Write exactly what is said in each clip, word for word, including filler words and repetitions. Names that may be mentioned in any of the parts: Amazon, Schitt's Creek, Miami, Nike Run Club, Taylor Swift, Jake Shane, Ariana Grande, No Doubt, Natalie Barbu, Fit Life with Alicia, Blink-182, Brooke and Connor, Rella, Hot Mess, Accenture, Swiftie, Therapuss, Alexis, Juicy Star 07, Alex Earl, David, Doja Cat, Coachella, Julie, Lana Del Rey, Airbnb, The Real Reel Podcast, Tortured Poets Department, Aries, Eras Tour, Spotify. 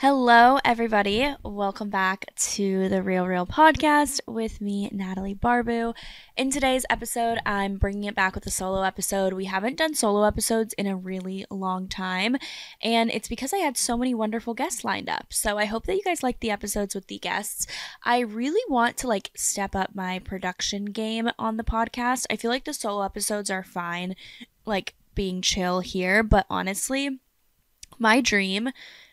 Hello, everybody. Welcome back to The Real Reel Podcast with me, Natalie Barbu. In today's episode, I'm bringing it back with a solo episode. We haven't done solo episodes in a really long time, and it's because I had so many wonderful guests lined up. So I hope that you guys like the episodes with the guests. I really want to, like, step up my production game on the podcast. I feel like the solo episodes are fine, like, being chill here, but honestly, my dream,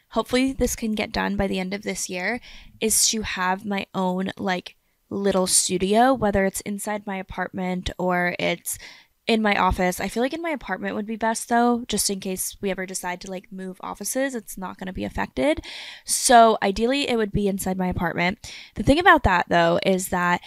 hopefully this can get done by the end of this year, is to have my own, like, little studio, whether it's inside my apartment or it's in my office. I feel like in my apartment would be best, though, just in case we ever decide to, like, move offices. It's not going to be affected. So ideally, it would be inside my apartment. The thing about that, though, is that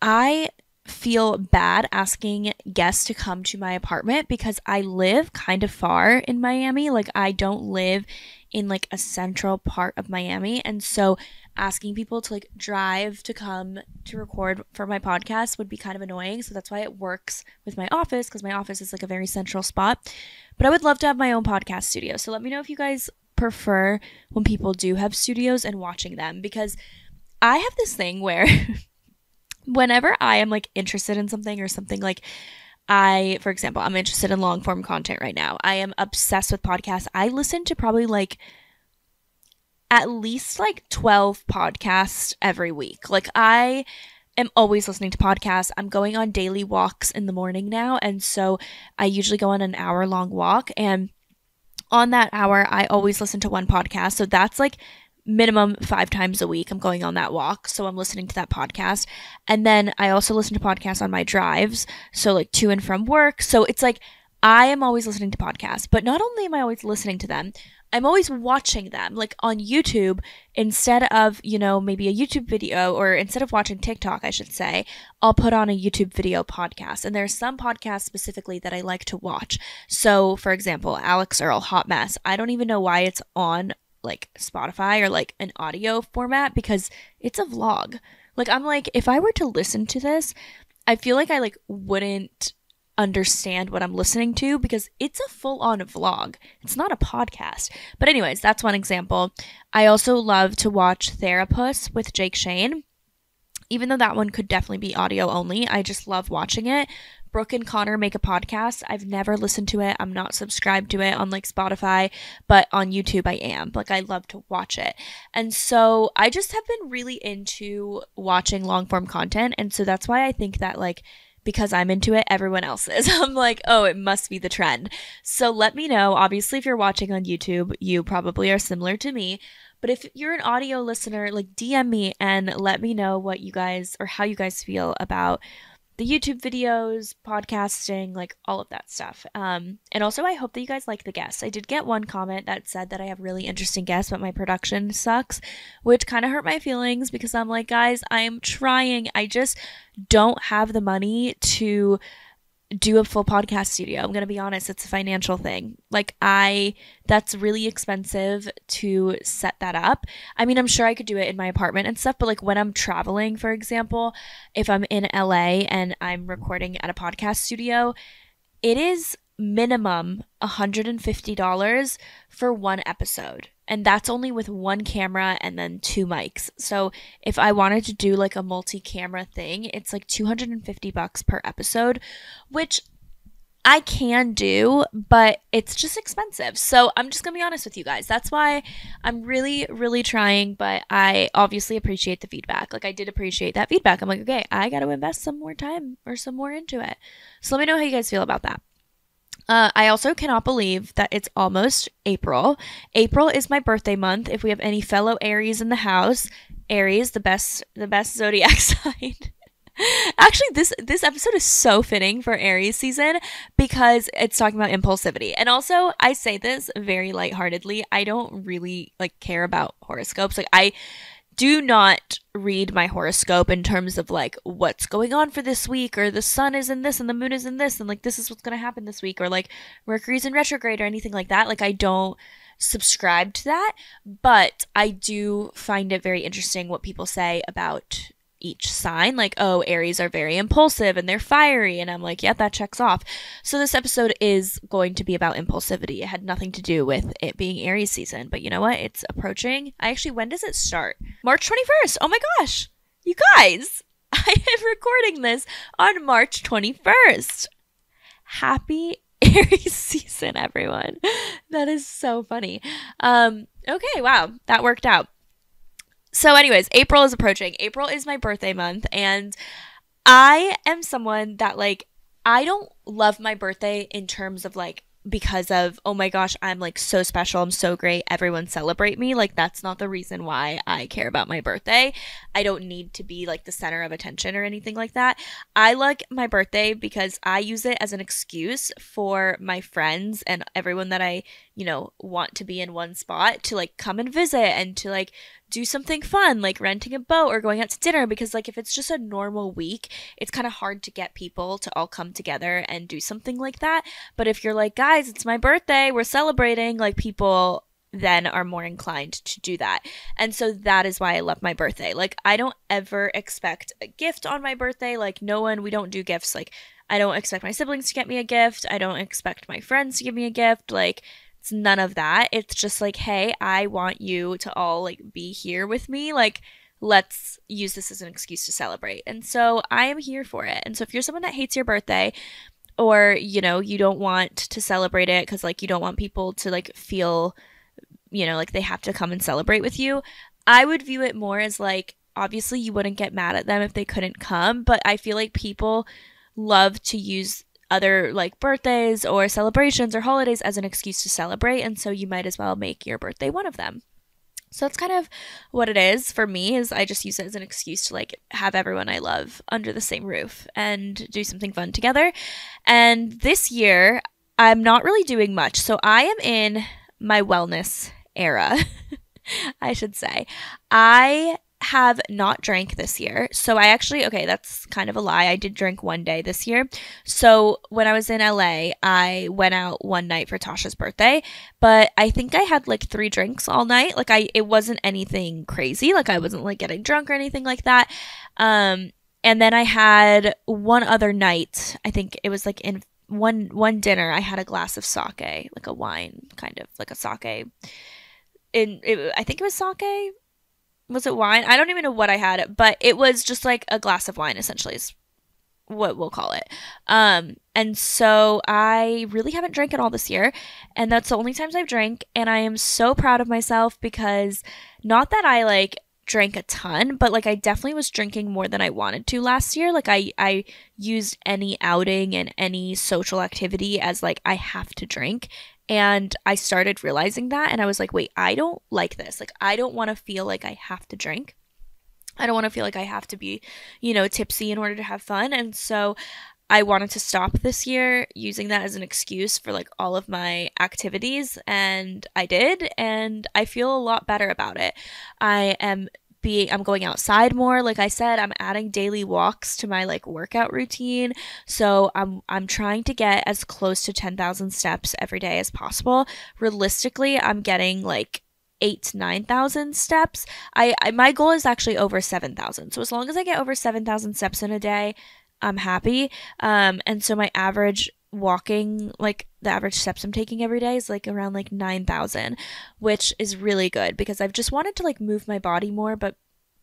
I feel bad asking guests to come to my apartment because I live kind of far in Miami. Like, I don't live in, like, a central part of Miami, and so asking people to, like, drive to come to record for my podcast would be kind of annoying. So that's why it works with my office, because my office is, like, a very central spot. But I would love to have my own podcast studio, so let me know if you guys prefer when people do have studios and watching them, because I have this thing where whenever I am, like, interested in something or something, like, I, for example, I'm interested in long form content right now. I am obsessed with podcasts. I listen to probably, like, at least, like, twelve podcasts every week. Like, I am always listening to podcasts. I'm going on daily walks in the morning now, and so I usually go on an hour long walk, and on that hour I always listen to one podcast. So that's, like, minimum five times a week I'm going on that walk, so I'm listening to that podcast. And then I also listen to podcasts on my drives, so, like, to and from work. So it's like I am always listening to podcasts, but not only am I always listening to them, I'm always watching them, like, on YouTube. Instead of, you know, maybe a YouTube video, or instead of watching TikTok, I should say, I'll put on a YouTube video podcast. And there are some podcasts specifically that I like to watch. So, for example, Alex Earl, Hot Mess. I don't even know why it's on, like, Spotify or, like, an audio format, because it's a vlog. Like, I'm like, if I were to listen to this, I feel like I, like, wouldn't understand what I'm listening to, because it's a full-on vlog. It's not a podcast. But anyways, that's one example. I also love to watch Therapuss with Jake Shane, even though that one could definitely be audio only. I just love watching it. Brooke and Connor make a podcast. I've never listened to it. I'm not subscribed to it on, like, Spotify, but on YouTube I am. Like, I love to watch it. And so I just have been really into watching long form content. And so that's why I think that, like, because I'm into it, everyone else is. I'm like, oh, it must be the trend. So let me know. Obviously, if you're watching on YouTube, you probably are similar to me. But if you're an audio listener, like, D M me and let me know what you guys, or how you guys feel about the YouTube videos, podcasting, like, all of that stuff. Um, and also, I hope that you guys like the guests. I did get one comment that said that I have really interesting guests, but my production sucks, which kind of hurt my feelings, because I'm like, guys, I'm trying. I just don't have the money to do a full podcast studio. I'm going to be honest, it's a financial thing. Like, I, that's really expensive to set that up. I mean, I'm sure I could do it in my apartment and stuff, but, like, when I'm traveling, for example, if I'm in L A and I'm recording at a podcast studio, it is minimum one hundred fifty dollars for one episode. And that's only with one camera and then two mics. So if I wanted to do, like, a multi-camera thing, it's like two hundred fifty bucks per episode, which I can do, but it's just expensive. So I'm just gonna be honest with you guys. That's why I'm really, really trying, but I obviously appreciate the feedback. Like, I did appreciate that feedback. I'm like, okay, I gotta invest some more time or some more into it. So let me know how you guys feel about that. Uh, I also cannot believe that it's almost April. April is my birthday month. If we have any fellow Aries in the house, Aries, the best, the best zodiac sign. Actually, this this episode is so fitting for Aries season, because it's talking about impulsivity. And also, I say this very lightheartedly. I don't really, like, care about horoscopes. Like, I do not read my horoscope in terms of, like, what's going on for this week, or the sun is in this and the moon is in this, and, like, this is what's going to happen this week, or, like, Mercury's in retrograde or anything like that. Like, I don't subscribe to that, but I do find it very interesting what people say about each sign, like, oh, Aries are very impulsive and they're fiery, and I'm like, yeah, that checks off. So this episode is going to be about impulsivity. It had nothing to do with it being Aries season, but you know what? It's approaching. I actually, when does it start? March twenty-first. Oh my gosh, you guys, I am recording this on March twenty-first. Happy Aries season, everyone. That is so funny. Um, okay, wow, that worked out. So anyways, April is approaching. April is my birthday month, and I am someone that, like, I don't love my birthday in terms of, like, because of, oh my gosh, I'm, like, so special, I'm so great, everyone celebrate me. Like, that's not the reason why I care about my birthday. I don't need to be, like, the center of attention or anything like that. I like my birthday because I use it as an excuse for my friends and everyone that I, you know, want to be in one spot to, like, come and visit and to, like, do something fun, like renting a boat or going out to dinner, because, like, if it's just a normal week, it's kind of hard to get people to all come together and do something like that. But if you're like, guys, it's my birthday, we're celebrating, like, people then are more inclined to do that. And so that is why I love my birthday. Like, I don't ever expect a gift on my birthday. Like, no one, we don't do gifts. Like, I don't expect my siblings to get me a gift. I don't expect my friends to give me a gift. Like, it's none of that. It's just like, hey, I want you to all, like, be here with me. Like, let's use this as an excuse to celebrate. And so I am here for it. And so if you're someone that hates your birthday, or, you know, you don't want to celebrate it because, like, you don't want people to, like, feel, you know, like they have to come and celebrate with you, I would view it more as, like, obviously you wouldn't get mad at them if they couldn't come, but I feel like people love to use other, like, birthdays or celebrations or holidays as an excuse to celebrate, and so you might as well make your birthday one of them. So that's kind of what it is for me, is I just use it as an excuse to, like, have everyone I love under the same roof and do something fun together. And this year I'm not really doing much, so I am in my wellness era. I should say I have not drank this year. So I actually, okay, that's kind of a lie. I did drink one day this year. So when I was in L A, I went out one night for Tasha's birthday, but I think I had like three drinks all night. Like I, it wasn't anything crazy. Like I wasn't like getting drunk or anything like that. Um, and then I had one other night. I think it was like in one, one dinner, I had a glass of sake, like a wine, kind of like a sake. And it, I think it was sake. Was it wine? I don't even know what I had, but it was just like a glass of wine, essentially, is what we'll call it. Um, and so I really haven't drank at all this year, and that's the only times I've drank, and I am so proud of myself because not that I like drank a ton, but like I definitely was drinking more than I wanted to last year. Like I, I used any outing and any social activity as like, I have to drink. And I started realizing that, and I was like, wait, I don't like this. Like, I don't want to feel like I have to drink. I don't want to feel like I have to be, you know, tipsy in order to have fun. And so I wanted to stop this year using that as an excuse for like all of my activities. And I did, and I feel a lot better about it. I am Be, I'm going outside more. Like I said, I'm adding daily walks to my like workout routine. So I'm I'm trying to get as close to ten thousand steps every day as possible. Realistically, I'm getting like eight to nine thousand steps. I, I my goal is actually over seven thousand. So as long as I get over seven thousand steps in a day, I'm happy. Um, and so my average walking, like the average steps I'm taking every day is like around like nine thousand, which is really good because I've just wanted to like move my body more, but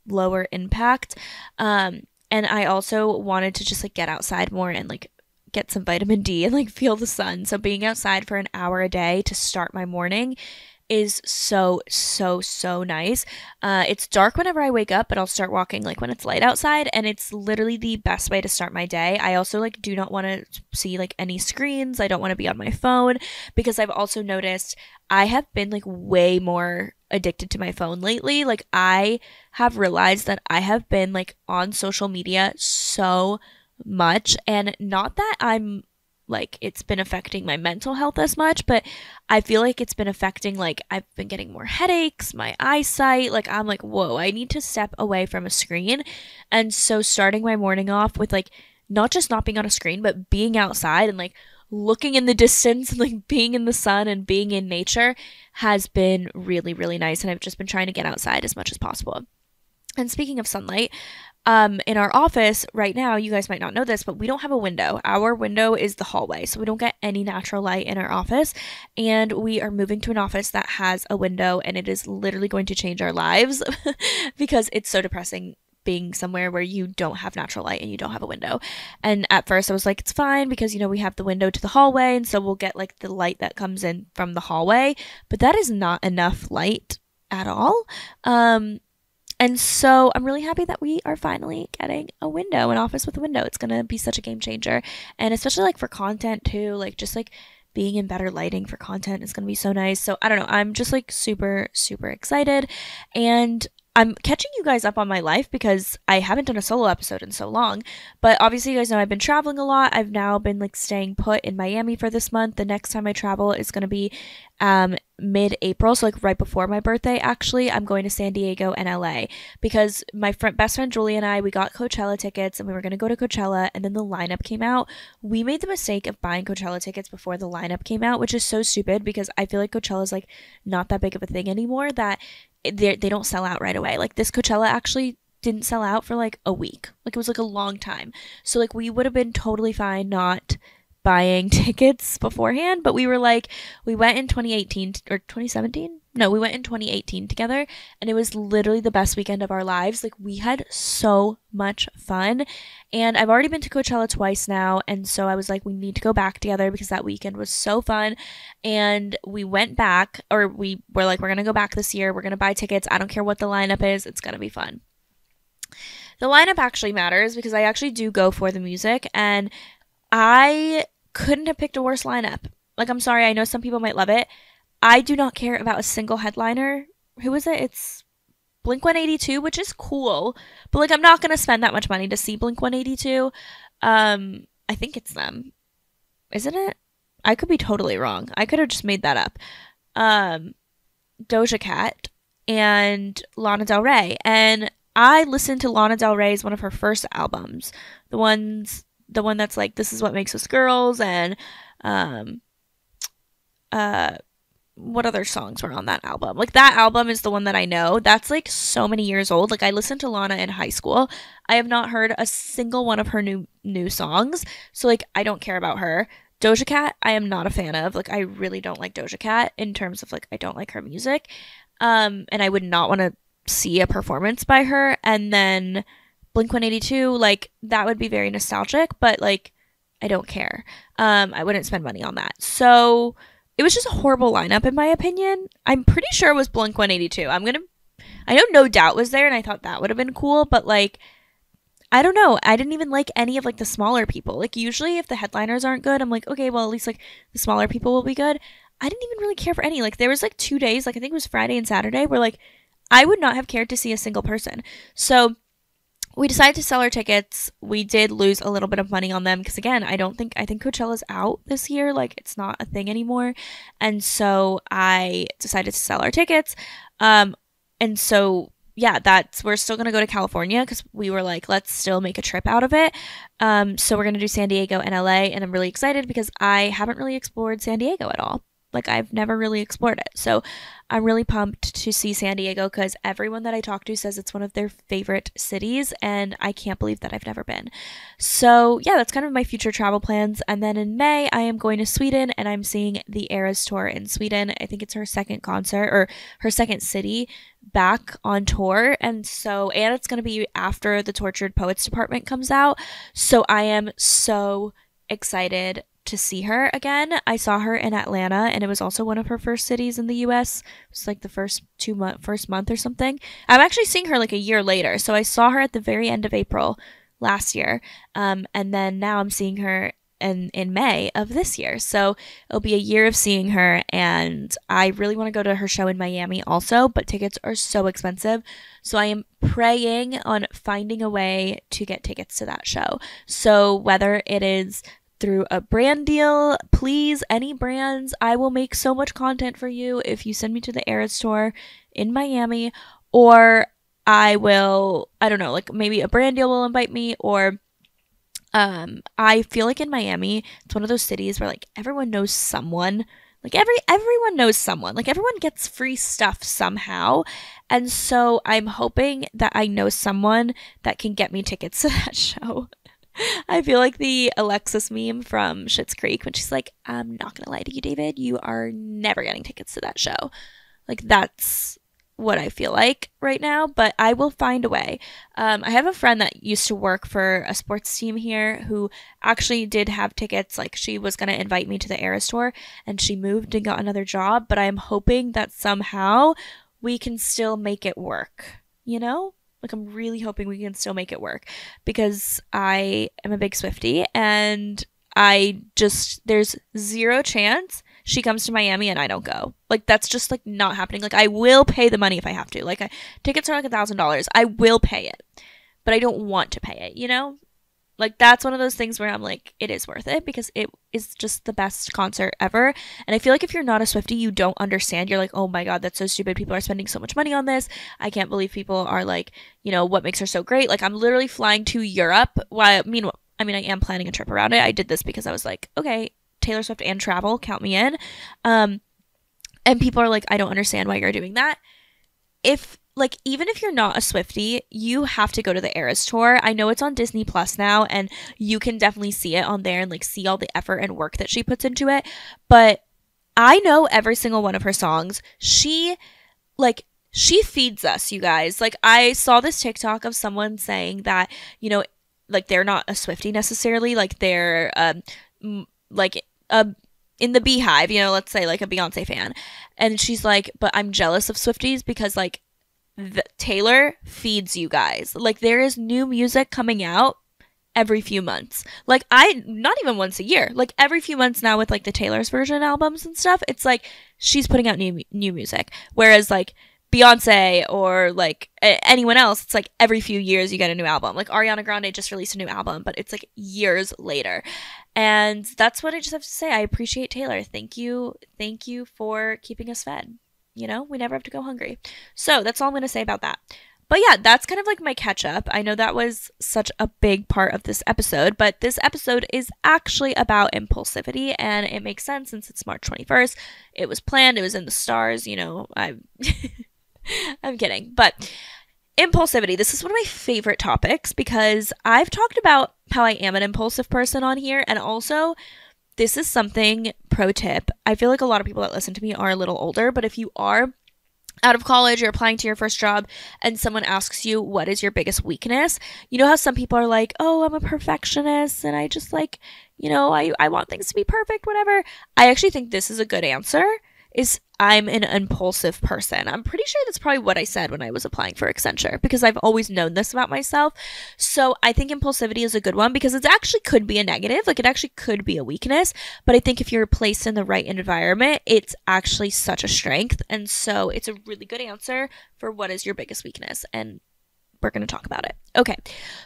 lower impact. Um, and I also wanted to just like get outside more and like get some vitamin D and like feel the sun. So being outside for an hour a day to start my morning is so, so, so nice. Uh, it's dark whenever I wake up, but I'll start walking like when it's light outside, and it's literally the best way to start my day. I also like do not want to see like any screens. I don't want to be on my phone because I've also noticed I have been like way more addicted to my phone lately. Like I have realized that I have been like on social media so much, and not that I'm like it's been affecting my mental health as much, but I feel like it's been affecting, like I've been getting more headaches, my eyesight, like I'm like, whoa, I need to step away from a screen. And so starting my morning off with like, not just not being on a screen, but being outside and like looking in the distance and like being in the sun and being in nature has been really, really nice. And I've just been trying to get outside as much as possible. And speaking of sunlight, um, in our office right now, you guys might not know this, but we don't have a window. Our window is the hallway, so we don't get any natural light in our office. And we are moving to an office that has a window, and it is literally going to change our lives because it's so depressing being somewhere where you don't have natural light and you don't have a window. And at first I was like, it's fine because, you know, we have the window to the hallway, and so we'll get like the light that comes in from the hallway, but that is not enough light at all. Um, and so I'm really happy that we are finally getting a window, an office with a window. It's going to be such a game changer. And especially like for content too, like just like being in better lighting for content is going to be so nice. So I don't know. I'm just like super, super excited. And I'm catching you guys up on my life because I haven't done a solo episode in so long, but obviously you guys know I've been traveling a lot. I've now been like staying put in Miami for this month. The next time I travel is going to be um, mid-April, so like right before my birthday actually. I'm going to San Diego and L A because my friend, best friend Julie and I, we got Coachella tickets and we were going to go to Coachella, and then the lineup came out. We made the mistake of buying Coachella tickets before the lineup came out, which is so stupid because I feel like Coachella is like not that big of a thing anymore that They they don't sell out right away. Like this Coachella actually didn't sell out for like a week. Like it was like a long time. So like we would have been totally fine not buying tickets beforehand, but we were like, we went in twenty eighteen or twenty seventeen. No, we went in twenty eighteen together, and it was literally the best weekend of our lives. Like we had so much fun, and I've already been to Coachella twice now, and so I was like, we need to go back together because that weekend was so fun. And we went back, or we were like, we're going to go back this year. We're going to buy tickets. I don't care what the lineup is. It's going to be fun. The lineup actually matters because I actually do go for the music, and I couldn't have picked a worse lineup. Like, I'm sorry, I know some people might love it. I do not care about a single headliner. Who is it? It's Blink one eighty-two, which is cool, but like I'm not going to spend that much money to see Blink one eighty-two. Um, I think it's them. Isn't it? I could be totally wrong. I could have just made that up. Um, Doja Cat and Lana Del Rey. And I listened to Lana Del Rey's one of her first albums. The ones the one that's like, This Is What Makes Us Girls, and um uh what other songs were on that album? Like that album is the one that I know. That's like so many years old. Like I listened to Lana in high school. I have not heard a single one of her new new songs. So like I don't care about her. Doja Cat, I am not a fan of. Like I really don't like Doja Cat in terms of like I don't like her music. Um and I would not want to see a performance by her. And then Blink one eighty-two, like that would be very nostalgic, but like I don't care. Um I wouldn't spend money on that. So it was just a horrible lineup in my opinion. I'm pretty sure it was Blink one eighty-two. I'm going to I know No Doubt was there, and I thought that would have been cool, but like I don't know. I didn't even like any of like the smaller people. Like usually if the headliners aren't good, I'm like, okay, well at least like the smaller people will be good. I didn't even really care for any. Like there was like two days, like I think it was Friday and Saturday, where like I would not have cared to see a single person. So we decided to sell our tickets. We did lose a little bit of money on them because, again, I don't think, I think Coachella's out this year. Like, it's not a thing anymore. And so I decided to sell our tickets. Um, and so, yeah, that's, we're still going to go to California because we were like, let's still make a trip out of it. Um, so we're going to do San Diego and L A. And I'm really excited because I haven't really explored San Diego at all. Like, I've never really explored it. So I'm really pumped to see San Diego because everyone that I talk to says it's one of their favorite cities, and I can't believe that I've never been. So yeah, that's kind of my future travel plans. And then in May, I am going to Sweden, and I'm seeing the Eras Tour in Sweden. I think it's her second concert, or her second city back on tour. And so, and it's going to be after the Tortured Poets Department comes out. So I am so excited to see her again. I saw her in Atlanta, and it was also one of her first cities in the U S. It was like the first two month, first month or something. I'm actually seeing her like a year later. So I saw her at the very end of April last year. Um, and then now I'm seeing her in, in May of this year. So it'll be a year of seeing her, and I really want to go to her show in Miami also, but tickets are so expensive. So I am praying on finding a way to get tickets to that show. So whether it is through a brand deal, please, any brands, I will make so much content for you if you send me to the Eras Tour in Miami, or I will, I don't know, like maybe a brand deal will invite me, or um, I feel like in Miami, it's one of those cities where like everyone knows someone. Like every everyone knows someone. Like everyone gets free stuff somehow. And so I'm hoping that I know someone that can get me tickets to that show. I feel like the Alexis meme from Schitt's Creek when she's like, I'm not going to lie to you, David. You are never getting tickets to that show. Like that's what I feel like right now, but I will find a way. Um, I have a friend that used to work for a sports team here who actually did have tickets. Like she was going to invite me to the Eras Tour and she moved and got another job, but I'm hoping that somehow we can still make it work, you know? Like, I'm really hoping we can still make it work because I am a big Swiftie and I just, there's zero chance she comes to Miami and I don't go. Like, that's just, like, not happening. Like, I will pay the money if I have to. Like, I, tickets are, like, a thousand dollars. I will pay it, but I don't want to pay it, you know? Like, that's one of those things where I'm like, it is worth it because it is just the best concert ever. And I feel like if you're not a Swiftie, you don't understand. You're like, oh my God, that's so stupid. People are spending so much money on this. I can't believe people are like, you know, what makes her so great? Like, I'm literally flying to Europe. While, I mean, I mean, I am planning a trip around it. I did this because I was like, okay, Taylor Swift and travel, count me in. Um, and people are like, I don't understand why you're doing that. If Like, even if you're not a Swiftie, you have to go to the Eras Tour. I know it's on Disney Plus now, and you can definitely see it on there and, like, see all the effort and work that she puts into it. But I know every single one of her songs. She, like, she feeds us, you guys. Like, I saw this TikTok of someone saying that, you know, like, they're not a Swiftie necessarily. Like, they're, um, like, a... in the beehive, you know, let's say like a Beyonce fan. And she's like, but I'm jealous of Swifties because like the Taylor feeds you guys. Like there is new music coming out every few months. Like I, not even once a year, like every few months now with like the Taylor's version albums and stuff, it's like she's putting out new, new music. Whereas like Beyonce or like anyone else, it's like every few years you get a new album. Like Ariana Grande just released a new album, but it's like years later. And that's what I just have to say. I appreciate Taylor. Thank you. Thank you for keeping us fed. You know, we never have to go hungry. So that's all I'm going to say about that. But yeah, that's kind of like my catch up. I know that was such a big part of this episode, but this episode is actually about impulsivity and it makes sense since it's March twenty-first. It was planned. It was in the stars. You know, I... I'm kidding, but impulsivity. This is one of my favorite topics because I've talked about how I am an impulsive person on here. And also, this is something, pro tip. I feel like a lot of people that listen to me are a little older, but if you are out of college, you're applying to your first job and someone asks you, what is your biggest weakness? You know how some people are like, oh, I'm a perfectionist and I just like, you know, I, I want things to be perfect, whatever. I actually think this is a good answer. Is I'm an impulsive person. I'm pretty sure that's probably what I said when I was applying for Accenture because I've always known this about myself. So I think impulsivity is a good one because it actually could be a negative. Like it actually could be a weakness. But I think if you're placed in the right environment, it's actually such a strength. And so it's a really good answer for what is your biggest weakness. And we're going to talk about it. Okay.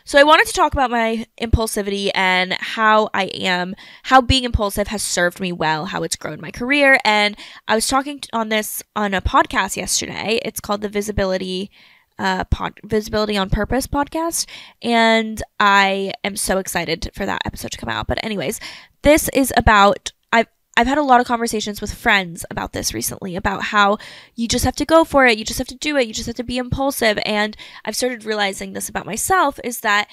So I wanted to talk about my impulsivity and how I am, how being impulsive has served me well, how it's grown my career. And I was talking on this on a podcast yesterday. It's called the Visibility uh, pod, Visibility on Purpose podcast. And I am so excited for that episode to come out. But anyways, this is about, I've, I've had a lot of conversations with friends about this recently, about how you just have to go for it. You just have to do it. You just have to be impulsive. And I've started realizing this about myself is that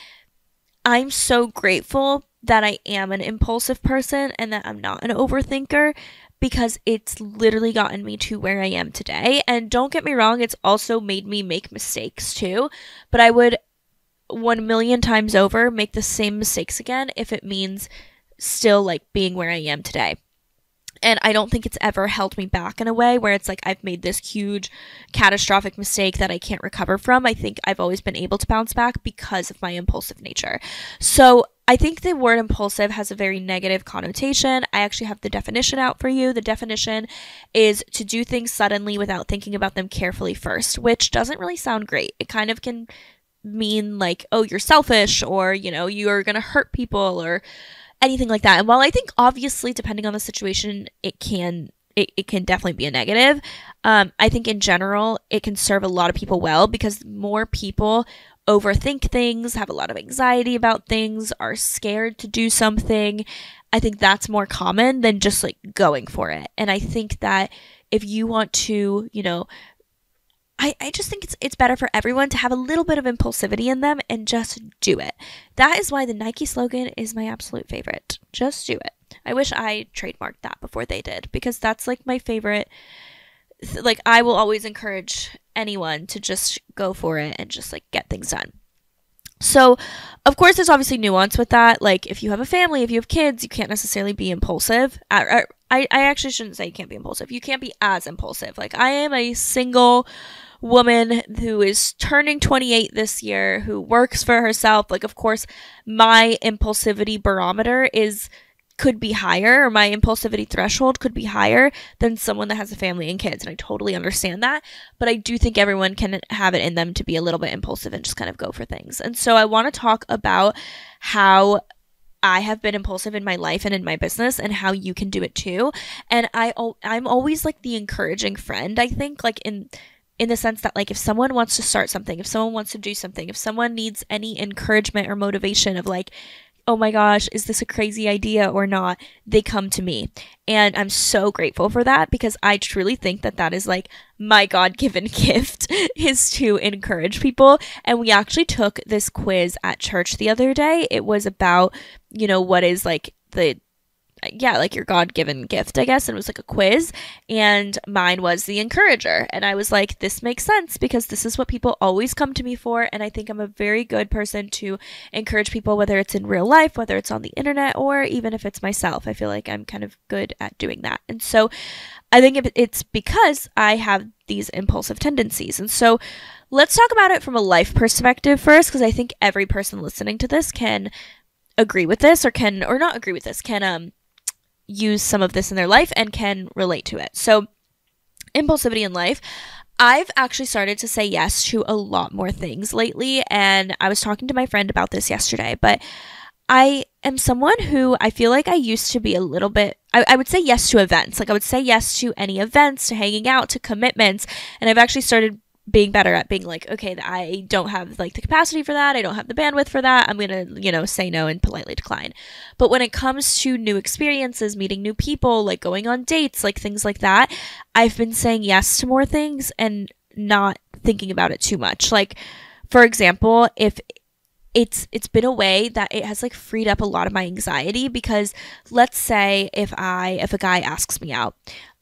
I'm so grateful that I am an impulsive person and that I'm not an overthinker because it's literally gotten me to where I am today. And don't get me wrong, it's also made me make mistakes too, but I would one million times over make the same mistakes again if it means still like being where I am today. And I don't think it's ever held me back in a way where it's like I've made this huge catastrophic mistake that I can't recover from. I think I've always been able to bounce back because of my impulsive nature. So I think the word impulsive has a very negative connotation. I actually have the definition out for you. The definition is to do things suddenly without thinking about them carefully first, which doesn't really sound great. It kind of can mean like, oh, you're selfish or, you know, you're going to hurt people or anything like that. And while I think obviously depending on the situation, it can it, it can definitely be a negative, um, I think in general it can serve a lot of people well because more people overthink things, have a lot of anxiety about things, are scared to do something, I think that's more common than just like going for it. And I think that if you want to, you know, I, I just think it's it's better for everyone to have a little bit of impulsivity in them and just do it. That is why the Nike slogan is my absolute favorite. Just do it. I wish I trademarked that before they did, because that's like my favorite. Like, I will always encourage anyone to just go for it and just like get things done. So, of course, there's obviously nuance with that. Like, if you have a family, if you have kids, you can't necessarily be impulsive. I, I, I actually shouldn't say you can't be impulsive. You can't be as impulsive. Like, I am a single woman who is turning twenty-eight this year, who works for herself. Like, of course, my impulsivity barometer is could be higher, or my impulsivity threshold could be higher than someone that has a family and kids, and I totally understand that. But I do think everyone can have it in them to be a little bit impulsive and just kind of go for things. And so I want to talk about how I have been impulsive in my life and in my business, and how you can do it too. And I I'm always like the encouraging friend, I think, like in in the sense that, like, if someone wants to start something, if someone wants to do something, if someone needs any encouragement or motivation of like, oh my gosh, is this a crazy idea or not? They come to me. And I'm so grateful for that, because I truly think that that is like my God-given gift is to encourage people. And we actually took this quiz at church the other day. It was about, you know, what is like the, yeah, like your God-given gift, I guess. And it was like a quiz, and mine was the encourager. And I was like, this makes sense, because this is what people always come to me for. And I think I'm a very good person to encourage people, whether it's in real life, whether it's on the internet, or even if it's myself. I feel like I'm kind of good at doing that. And so I think it's because I have these impulsive tendencies. And so let's talk about it from a life perspective first, because I think every person listening to this can agree with this, or can, or not agree with this, can, um, use some of this in their life and can relate to it. So, impulsivity in life. I've actually started to say yes to a lot more things lately, and I was talking to my friend about this yesterday, but I am someone who I feel like I used to be a little bit, I, I would say yes to events. Like, I would say yes to any events, to hanging out, to commitments, and I've actually started being better at being like, okay, I don't have like the capacity for that. I don't have the bandwidth for that. I'm going to, you know, say no and politely decline. But when it comes to new experiences, meeting new people, like going on dates, like things like that, I've been saying yes to more things and not thinking about it too much. Like, for example, if it's, it's been a way that it has like freed up a lot of my anxiety, because let's say if I, if a guy asks me out,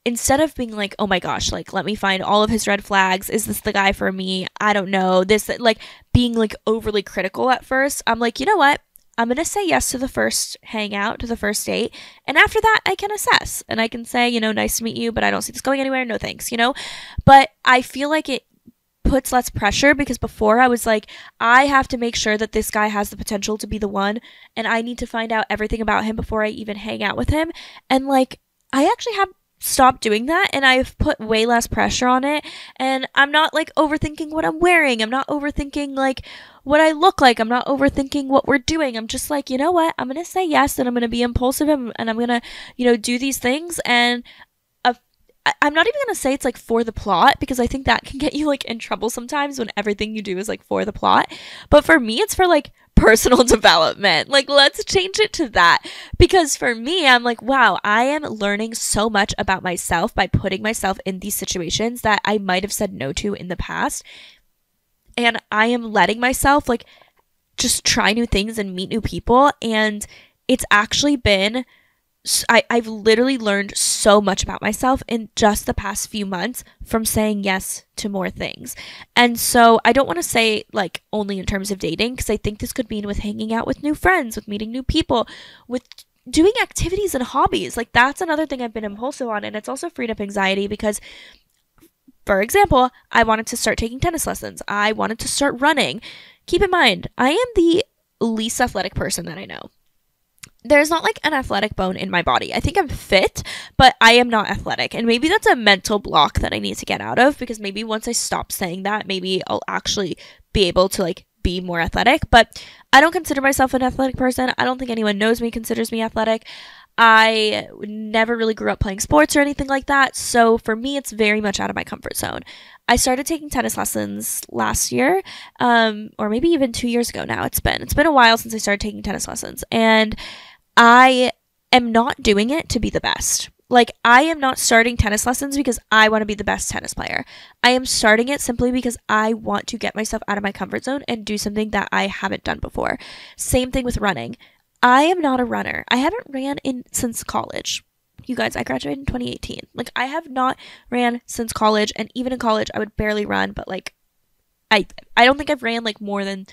instead of being like, oh my gosh, like, let me find all of his red flags. Is this the guy for me? I don't know. This, like, being like overly critical at first, I'm like, you know what? I'm going to say yes to the first hangout, to the first date. And after that, I can assess, and I can say, you know, nice to meet you, but I don't see this going anywhere. No thanks, you know? But I feel like it puts less pressure, because before I was like, I have to make sure that this guy has the potential to be the one, and I need to find out everything about him before I even hang out with him. And like, I actually have stop doing that, and I've put way less pressure on it, and I'm not like overthinking what I'm wearing, I'm not overthinking like what I look like, I'm not overthinking what we're doing. I'm just like, you know what, I'm gonna say yes, and I'm gonna be impulsive, and, and I'm gonna, you know, do these things. And uh, I'm not even gonna say it's like for the plot, because I think that can get you like in trouble sometimes when everything you do is like for the plot. But for me, it's for like personal development. Like, let's change it to that, because for me, I'm like, wow, I am learning so much about myself by putting myself in these situations that I might have said no to in the past. And I am letting myself like just try new things and meet new people. And it's actually been, I, I've literally learned so much about myself in just the past few months from saying yes to more things. And so I don't want to say like only in terms of dating, because I think this could mean with hanging out with new friends, with meeting new people, with doing activities and hobbies. Like, that's another thing I've been impulsive on, and it's also freed up anxiety because, for example, I wanted to start taking tennis lessons. I wanted to start running. Keep in mind, I am the least athletic person that I know. There's not like an athletic bone in my body. I think I'm fit, but I am not athletic. And maybe that's a mental block that I need to get out of, because maybe once I stop saying that, maybe I'll actually be able to like be more athletic. But I don't consider myself an athletic person. I don't think anyone knows me considers me athletic. I never really grew up playing sports or anything like that. So for me, it's very much out of my comfort zone. I started taking tennis lessons last year, um, or maybe even two years ago now. It's been, it's been a while since I started taking tennis lessons. And I am not doing it to be the best. Like, I am not starting tennis lessons because I want to be the best tennis player. I am starting it simply because I want to get myself out of my comfort zone and do something that I haven't done before. Same thing with running. I am not a runner. I haven't ran in since college. You guys, I graduated in twenty eighteen. Like, I have not ran since college, and even in college, I would barely run, but, like, I I don't think I've ran, like, more than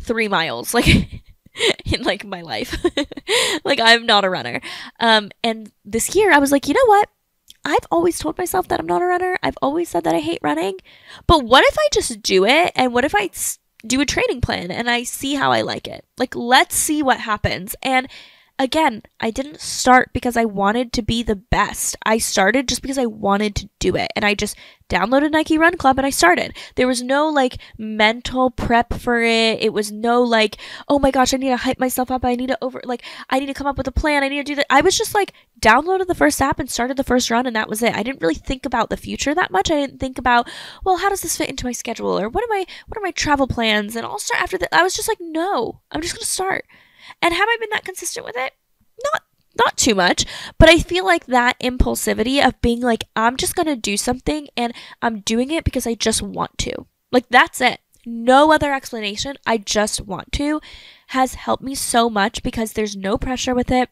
three miles, like, in, like, my life. Like, I'm not a runner. Um, and this year, I was like, you know what? I've always told myself that I'm not a runner. I've always said that I hate running, but what if I just do it, and what if I do a training plan, and I see how I like it? Like, let's see what happens. And again, I didn't start because I wanted to be the best. I started just because I wanted to do it. And I just downloaded Nike Run Club and I started. There was no like mental prep for it. It was no like, oh my gosh, I need to hype myself up. I need to over, like, I need to come up with a plan. I need to do that. I was just like, downloaded the first app and started the first run, and that was it. I didn't really think about the future that much. I didn't think about, well, how does this fit into my schedule? Or what am I, what are my travel plans? And I'll start after that. I was just like, no, I'm just going to start. And have I been that consistent with it? Not not too much, but I feel like that impulsivity of being like, I'm just going to do something and I'm doing it because I just want to. Like, that's it. No other explanation. I just want to has helped me so much because there's no pressure with it.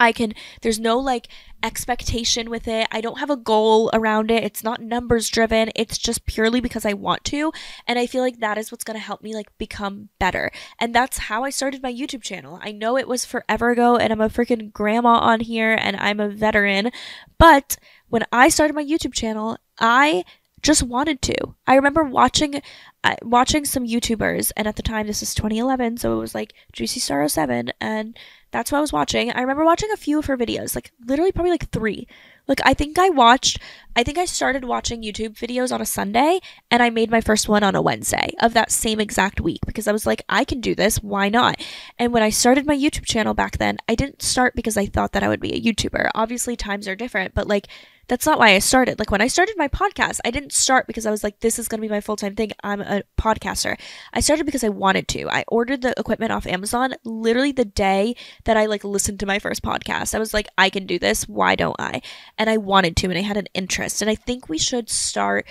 I can, there's no like expectation with it. I don't have a goal around it. It's not numbers driven. It's just purely because I want to. And I feel like that is what's going to help me like become better. And that's how I started my YouTube channel. I know it was forever ago and I'm a freaking grandma on here and I'm a veteran, but when I started my YouTube channel, I just wanted to. I remember watching, uh, watching some YouTubers, and at the time, this is twenty eleven. So it was like Juicy Star oh seven and that's what I was watching. I remember watching a few of her videos, like literally probably like three. Like I think I watched, I think I started watching YouTube videos on a Sunday and I made my first one on a Wednesday of that same exact week because I was like, I can do this. Why not? And when I started my YouTube channel back then, I didn't start because I thought that I would be a YouTuber. Obviously times are different, but like, that's not why I started. Like when I started my podcast, I didn't start because I was like, this is going to be my full-time thing. I'm a podcaster. I started because I wanted to. I ordered the equipment off Amazon literally the day that I like listened to my first podcast. I was like, I can do this. Why don't I? And I wanted to, and I had an interest. And I think we should start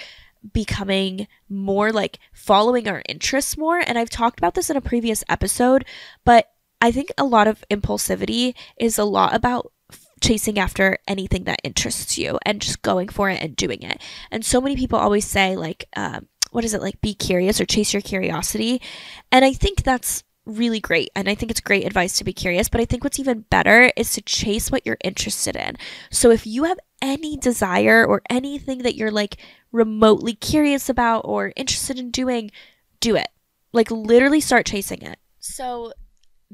becoming more like following our interests more. And I've talked about this in a previous episode, but I think a lot of impulsivity is a lot about chasing after anything that interests you and just going for it and doing it. And so many people always say like, um, what is it? Like be curious or chase your curiosity. And I think that's really great. And I think it's great advice to be curious, but I think what's even better is to chase what you're interested in. So if you have any desire or anything that you're like remotely curious about or interested in doing, do it. Like literally start chasing it. So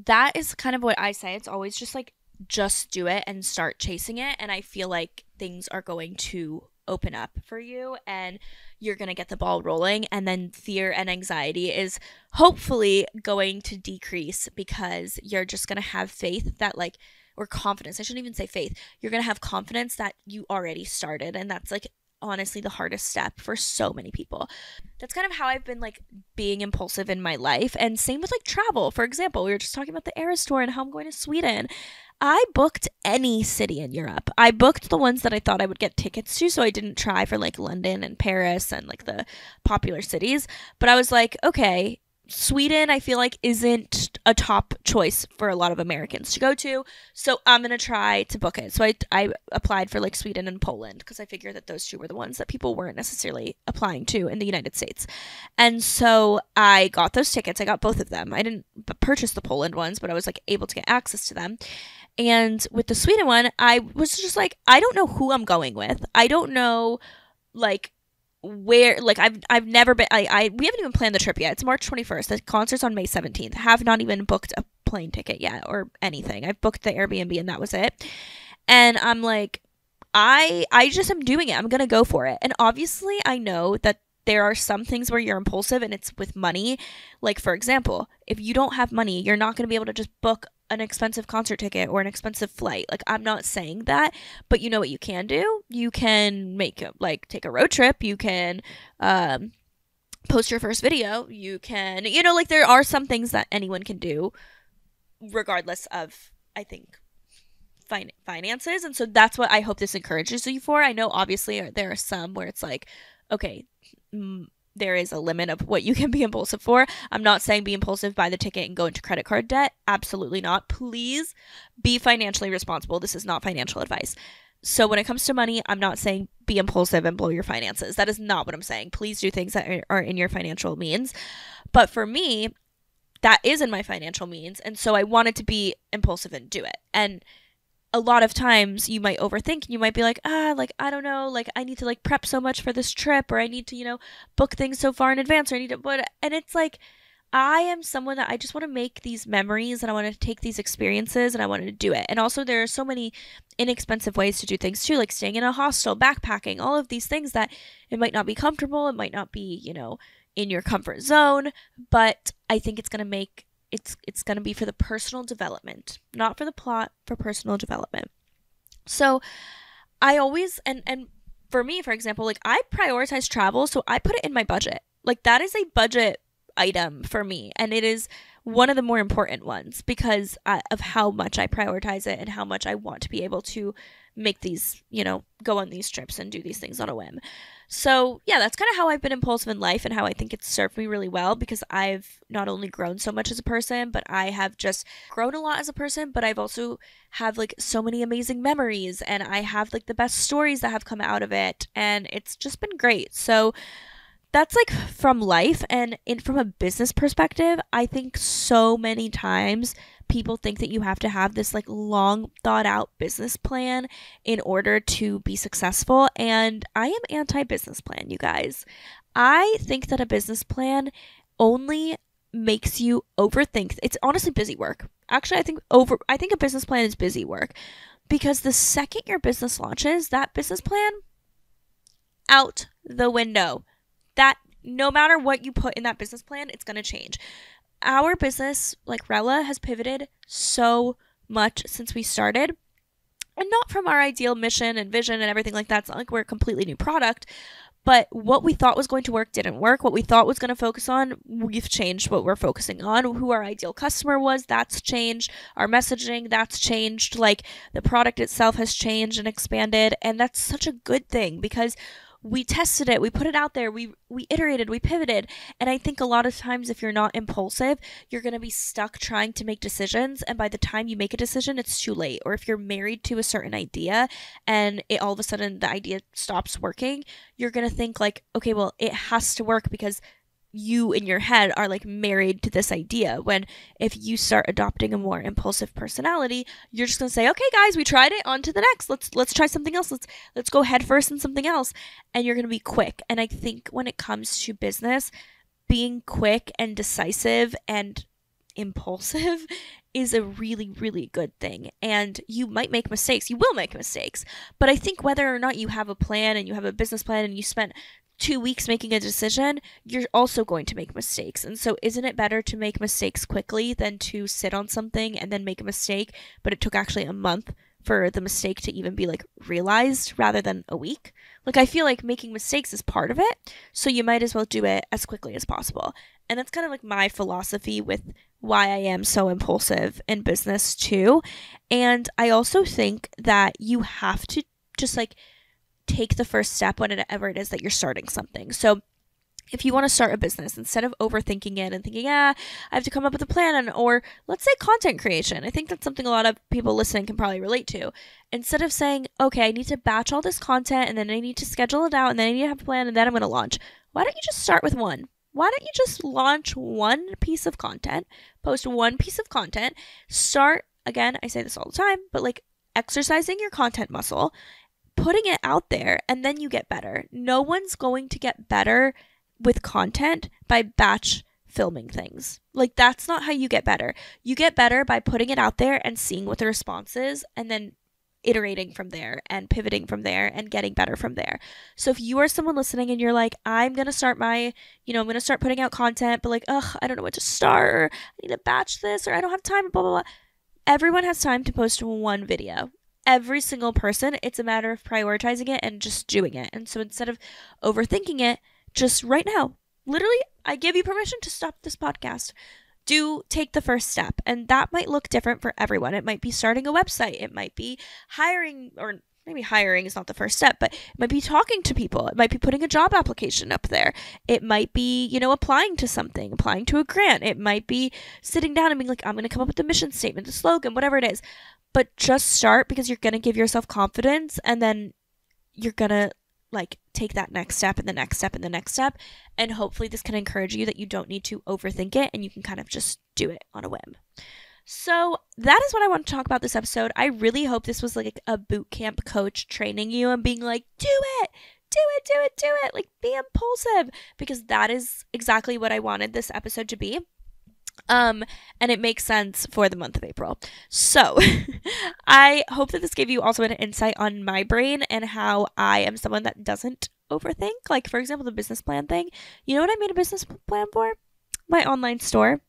that is kind of what I say. It's always just like, just do it and start chasing it, and I feel like things are going to open up for you and you're going to get the ball rolling, and then fear and anxiety is hopefully going to decrease because you're just going to have faith that like, or confidence, I shouldn't even say faith, you're going to have confidence that you already started, and that's like honestly the hardest step for so many people. That's kind of how I've been like being impulsive in my life, and same with like travel. For example, we were just talking about the Eras Tour and how I'm going to Sweden. I booked any city in Europe. I booked the ones that I thought I would get tickets to, so I didn't try for like London and Paris and like the popular cities, but I was like, okay, Sweden, I feel like isn't a top choice for a lot of Americans to go to, so I'm going to try to book it. So I, I applied for like Sweden and Poland because I figured that those two were the ones that people weren't necessarily applying to in the United States. And so I got those tickets. I got both of them. I didn't purchase the Poland ones, but I was like able to get access to them. And with the Sweden one, I was just like, I don't know who I'm going with. I don't know like where, like I've I've never been, I, I we haven't even planned the trip yet. It's March twenty-first. The concert's on May seventeenth. Have not even booked a plane ticket yet or anything. I've booked the Airbnb and that was it. And I'm like, I I just am doing it. I'm going to go for it. And obviously I know that there are some things where you're impulsive and it's with money. Like for example, if you don't have money, you're not going to be able to just book an expensive concert ticket or an expensive flight. Like I'm not saying that, but you know what you can do? You can make a, like take a road trip. You can um, post your first video. You can, you know, like there are some things that anyone can do regardless of, I think, fin- finances. And so that's what I hope this encourages you for. I know obviously there are some where it's like, okay, m- there is a limit of what you can be impulsive for. I'm not saying be impulsive, buy the ticket, and go into credit card debt. Absolutely not. Please be financially responsible. This is not financial advice. So when it comes to money, I'm not saying be impulsive and blow your finances. That is not what I'm saying. Please do things that are in your financial means. But for me, that is in my financial means. And so I wanted to be impulsive and do it. And a lot of times you might overthink and you might be like, ah, like, I don't know, like I need to like prep so much for this trip, or I need to, you know, book things so far in advance, or I need to, but, and it's like, I am someone that I just want to make these memories and I want to take these experiences and I want to do it. And also there are so many inexpensive ways to do things too, like staying in a hostel, backpacking, all of these things that it might not be comfortable. It might not be, you know, in your comfort zone, but I think it's going to make, it's it's going to be for the personal development, not for the plot, for personal development. So I always, and, and for me, for example, like I prioritize travel, so I put it in my budget. Like that is a budget item for me, and it is one of the more important ones because uh, of how much I prioritize it and how much I want to be able to make these, you know, go on these trips and do these things on a whim. So yeah, that's kind of how I've been impulsive in life and how I think it's served me really well, because I've not only grown so much as a person, but I have just grown a lot as a person, but I've also have like so many amazing memories, and I have like the best stories that have come out of it, and it's just been great. So that's like from life. And in, from a business perspective, I think so many times people think that you have to have this like long thought out business plan in order to be successful. And I am anti-business plan, you guys. I think that a business plan only makes you overthink. It's honestly busy work. Actually, I think over, I think a business plan is busy work, because the second your business launches, that business plan out the window. That no matter what you put in that business plan, it's going to change. Our business, like Rella, has pivoted so much since we started, and not from our ideal mission and vision and everything like that. It's not like we're a completely new product, but what we thought was going to work didn't work. What we thought was going to focus on, we've changed what we're focusing on. Who our ideal customer was, that's changed. Our messaging, that's changed. Like the product itself has changed and expanded, and that's such a good thing, because we tested it, we put it out there, we we iterated, we pivoted. And I think a lot of times if you're not impulsive, you're going to be stuck trying to make decisions, and by the time you make a decision, it's too late. Or if you're married to a certain idea and it all of a sudden the idea stops working, you're going to think like, okay, well, it has to work because you in your head are like married to this idea. When if you start adopting a more impulsive personality, you're just gonna say, okay guys, we tried it, on to the next. Let's let's try something else. Let's let's go head first in something else. And you're gonna be quick. And I think when it comes to business, being quick and decisive and impulsive is a really, really good thing. And you might make mistakes. You will make mistakes. But I think whether or not you have a plan and you have a business plan and you spent two weeks making a decision, you're also going to make mistakes. And so isn't it better to make mistakes quickly than to sit on something and then make a mistake, but it took actually a month for the mistake to even be like realized, rather than a week? Like I feel like making mistakes is part of it, so you might as well do it as quickly as possible. And that's kind of like my philosophy with why I am so impulsive in business too. And I also think that you have to just like take the first step whenever it is that you're starting something. So if you want to start a business, instead of overthinking it and thinking, ah, I have to come up with a plan, and, or let's say content creation. I think that's something a lot of people listening can probably relate to. Instead of saying, okay, I need to batch all this content, and then I need to schedule it out, and then I need to have a plan, and then I'm going to launch. Why don't you just start with one? Why don't you just launch one piece of content, post one piece of content, start, again, I say this all the time, but like exercising your content muscle, putting it out there, and then you get better. No one's going to get better with content by batch filming things. Like that's not how you get better. You get better by putting it out there and seeing what the response is, and then iterating from there and pivoting from there and getting better from there. So if you are someone listening and you're like, I'm going to start my, you know, I'm going to start putting out content, but like, ugh, I don't know what to start, or I need to batch this, or I don't have time, blah, blah, blah. Everyone has time to post one video. Every single person. It's a matter of prioritizing it and just doing it. And so instead of overthinking it, just right now, literally, I give you permission to stop this podcast. do take the first step. And that might look different for everyone. It might be starting a website. It might be hiring, or maybe hiring is not the first step, but it might be talking to people. It might be putting a job application up there. It might be, you know, applying to something, applying to a grant. It might be sitting down and being like, I'm going to come up with the mission statement, the slogan, whatever it is. But just start, because you're going to give yourself confidence, and then you're going to like take that next step and the next step and the next step. And hopefully this can encourage you that you don't need to overthink it, and you can kind of just do it on a whim. So that is what I want to talk about this episode. I really hope this was like a boot camp coach training you and being like, do it, do it, do it, do it. Like, be impulsive, because that is exactly what I wanted this episode to be. Um, and it makes sense for the month of April. So I hope that this gave you also an insight on my brain and how I am someone that doesn't overthink. Like, for example, the business plan thing. You know what I made a business plan for? My online store.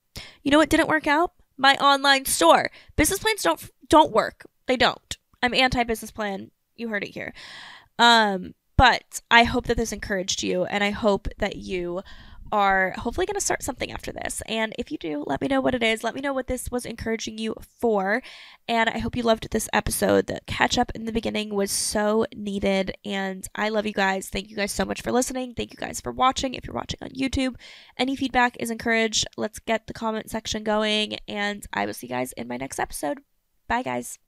You know what didn't work out? My online store. Business plans don't don't work. They don't. I'm anti-business plan. You heard it here. Um, but I hope that this encouraged you, and I hope that you are hopefully going to start something after this. And if you do, let me know what it is. Let me know what this was encouraging you for. And I hope you loved this episode. The catch up in the beginning was so needed. And I love you guys. Thank you guys so much for listening. Thank you guys for watching. If you're watching on YouTube, any feedback is encouraged. Let's get the comment section going. And I will see you guys in my next episode. Bye, guys.